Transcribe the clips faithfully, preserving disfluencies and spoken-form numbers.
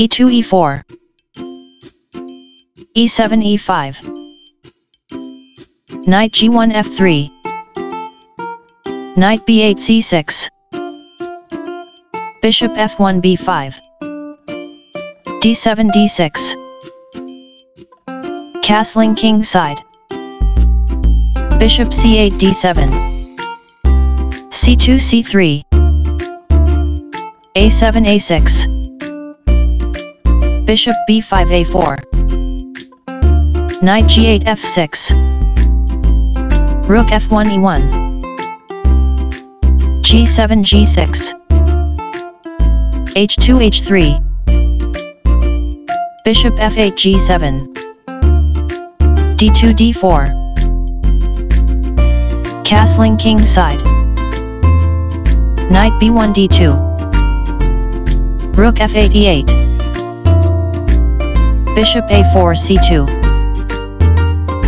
e two e four, e seven e five, knight g one f three, knight b eight c six, bishop f one b five, d seven d six, castling king side, bishop c eight d seven, c two c three, a seven a six, bishop b five a four, knight g eight f six, rook f one e one, g seven g six, h two h three, bishop f eight g seven, d two d four, castling king side, knight b one d two, rook f eight e eight, bishop a four c two,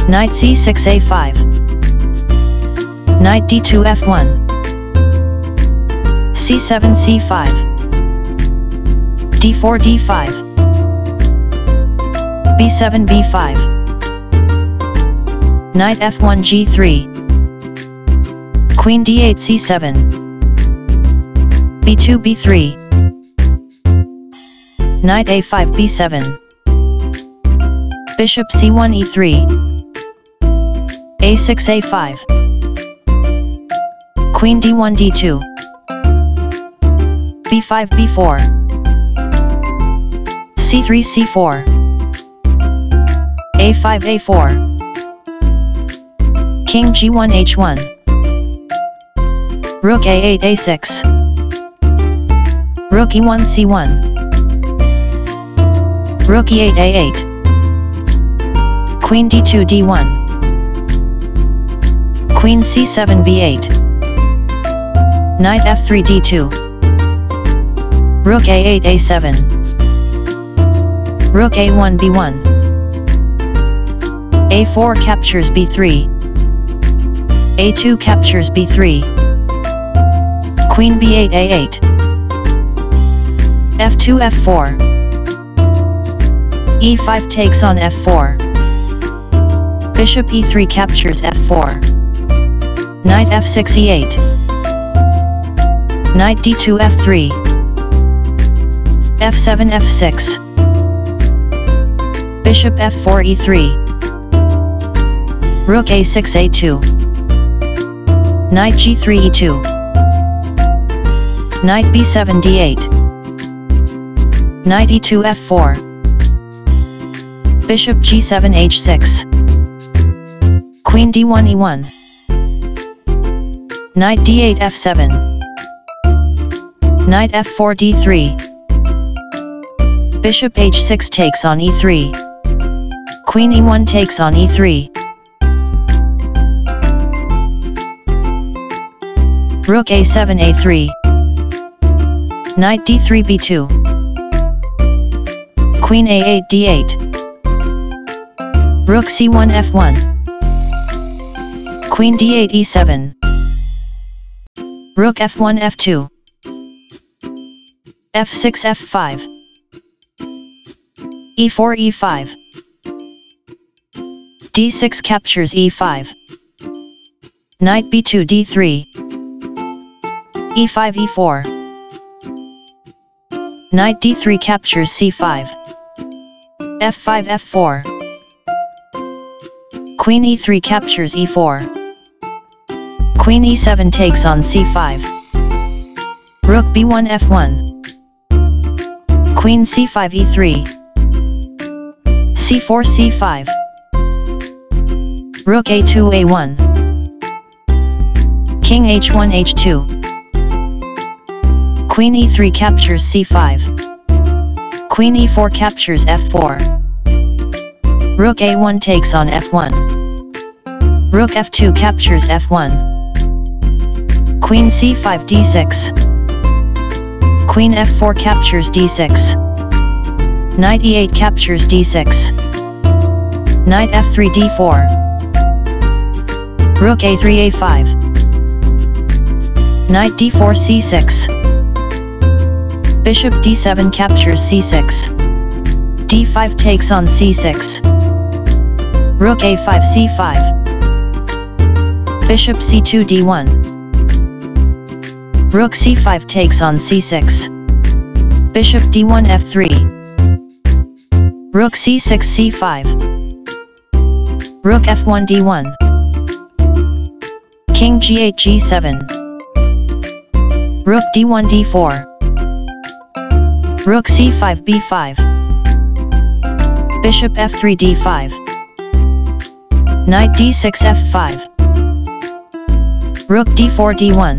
knight c six a five, knight d two f one, c seven c five, d four d five, b seven b five, knight f one g three, queen d eight c seven, b two b three, knight a five b seven, bishop c one e three, a six a five, queen d one d two, b five b four, c three c four, a five a four, king g one h one, rook a eight a six, rook e one c one, rook e eight a eight, queen d two d one, queen c seven b eight, knight f three d two, rook a eight a seven, rook a one b one, a four captures b three, a two captures b three, queen b eight a eight, f two f four, e five takes on f four, bishop e three captures f four, knight f six e eight, knight d two f three, f seven f six, bishop f four e three, rook a six a two, knight g three e two, knight b seven d eight, knight e two f four, bishop g seven h six, queen d one e one, knight d eight f seven, knight f four d three, bishop h six takes on e three, queen e one takes on e three, rook a seven a three, knight d three b two, queen a eight d eight, rook c one f one, queen d eight e seven, rook f one f two, f six f five, e four e five, d six captures e five, knight b two d three, e five e four, knight d three captures c five, f five f four, queen e three captures e four, queen e seven takes on c five, rook b one f one, queen c five e three, c four c five, rook a two a one, king h one h two, queen e three captures c five, queen e four captures f four, rook a one takes on f one, rook f two captures f one, queen c five d six, queen f four captures d six, knight e eight captures d six, knight f three d four, rook a three a five, knight d four c six, bishop d seven captures c six, d five takes on c six. Rook a five c five. Bishop c two d one. Rook c five takes on c six. Bishop d one f three. Rook c six c five. Rook f one d one. King g eight g seven. Rook d one d four. Rook c five b five. Bishop f three d five. Knight d six f five. Rook d four d one.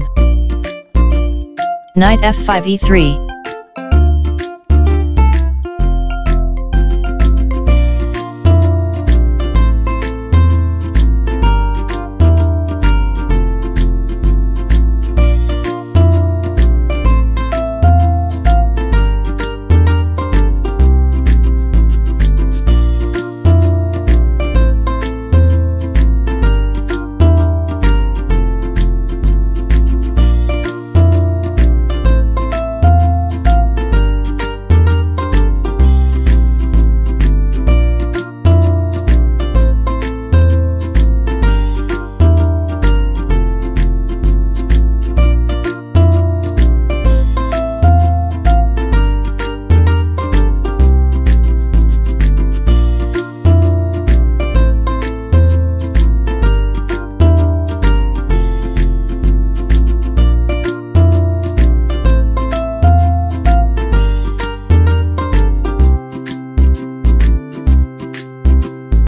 Knight f five e three.